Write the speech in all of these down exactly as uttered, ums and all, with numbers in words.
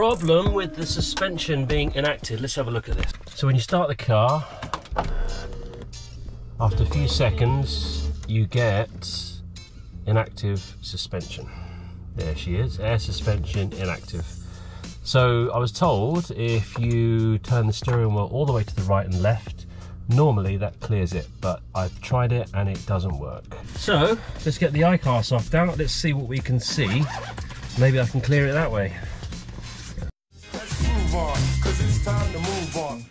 problem with the suspension being inactive. Let's have a look at this. So when you start the car, after a few seconds, you get inactive suspension. There she is, air suspension inactive. So I was told if you turn the steering wheel all the way to the right and left, normally that clears it, but I've tried it and it doesn't work. So let's get the iCarsoft out. Let's see what we can see. Maybe I can clear it that way. Let's move on, 'cause it's time to move on.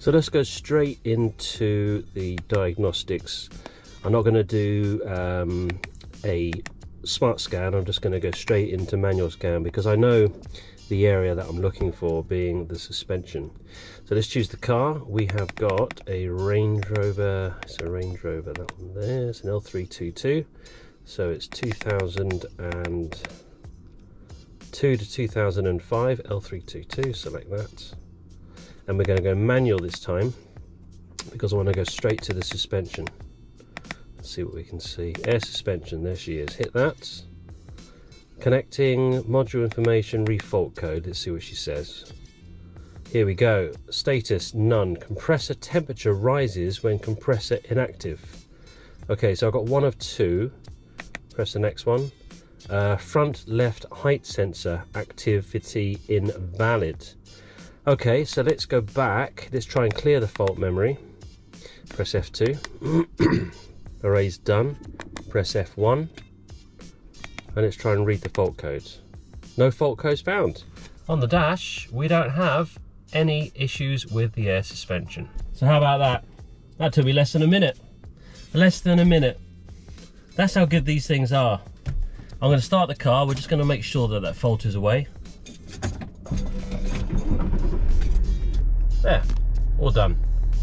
So let's go straight into the diagnostics. I'm not going to do um, a smart scan. I'm just going to go straight into manual scan because I know the area that I'm looking for, being the suspension. So let's choose the car. We have got a Range Rover. It's a Range Rover, that one there. It's an L three twenty-two. So it's two thousand two to two thousand five L three twenty-two. Select that. And we're going to go manual this time because I want to go straight to the suspension. Let's see what we can see. Air suspension, there she is. Hit that. Connecting module information, refault code. Let's see what she says. Here we go. Status none. Compressor temperature rises when compressor inactive. Okay, so I've got one of two. Press the next one. Uh, front left height sensor activity invalid. Okay, so let's go back. Let's try and clear the fault memory. Press F two. Erase done. Press F one. And let's try and read the fault codes. No fault codes found. On the dash, we don't have any issues with the air suspension. So how about that? That took me less than a minute. Less than a minute. That's how good these things are. I'm going to start the car. We're just going to make sure that that fault is away. There, all done.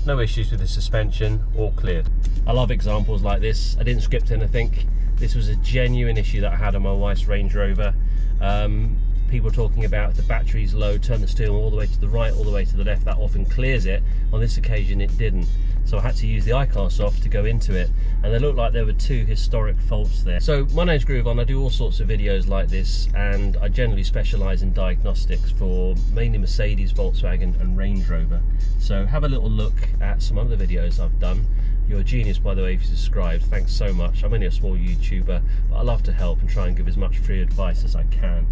No issues with the suspension, all cleared. I love examples like this. I didn't script anything. This was a genuine issue that I had on my wife's Range Rover. Um, people talking about the battery's low, turn the steering wheel all the way to the right, all the way to the left, that often clears it. On this occasion it didn't. So I had to use the iCarsoft to go into it, and they looked like there were two historic faults there. So my name's GrooveOn, I do all sorts of videos like this, and I generally specialise in diagnostics for mainly Mercedes, Volkswagen and Range Rover. So have a little look at some other videos I've done. You're a genius, by the way, if you subscribed. Thanks so much. I'm only a small YouTuber, but I love to help and try and give as much free advice as I can.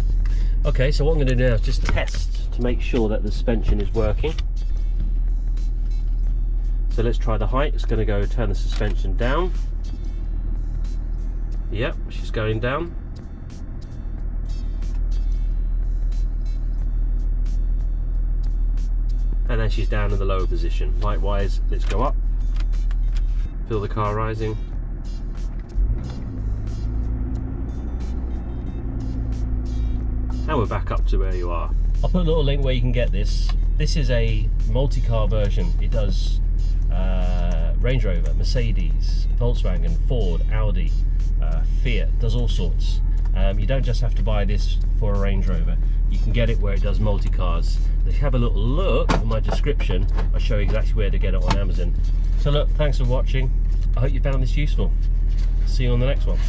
Okay, so what I'm going to do now is just test to make sure that the suspension is working. So let's try the height. It's going to go turn the suspension down. Yep, she's going down. And then she's down in the lower position. Likewise, let's go up. Feel the car rising. And we're back up to where you are. I'll put a little link where you can get this. This is a multi-car version. It does Uh, Range Rover, Mercedes, Volkswagen, Ford, Audi, uh, Fiat, does all sorts. Um, you don't just have to buy this for a Range Rover. You can get it where it does multi-cars. If you have a little look at my description, I'll show you exactly where to get it on Amazon. So look, thanks for watching. I hope you found this useful. See you on the next one.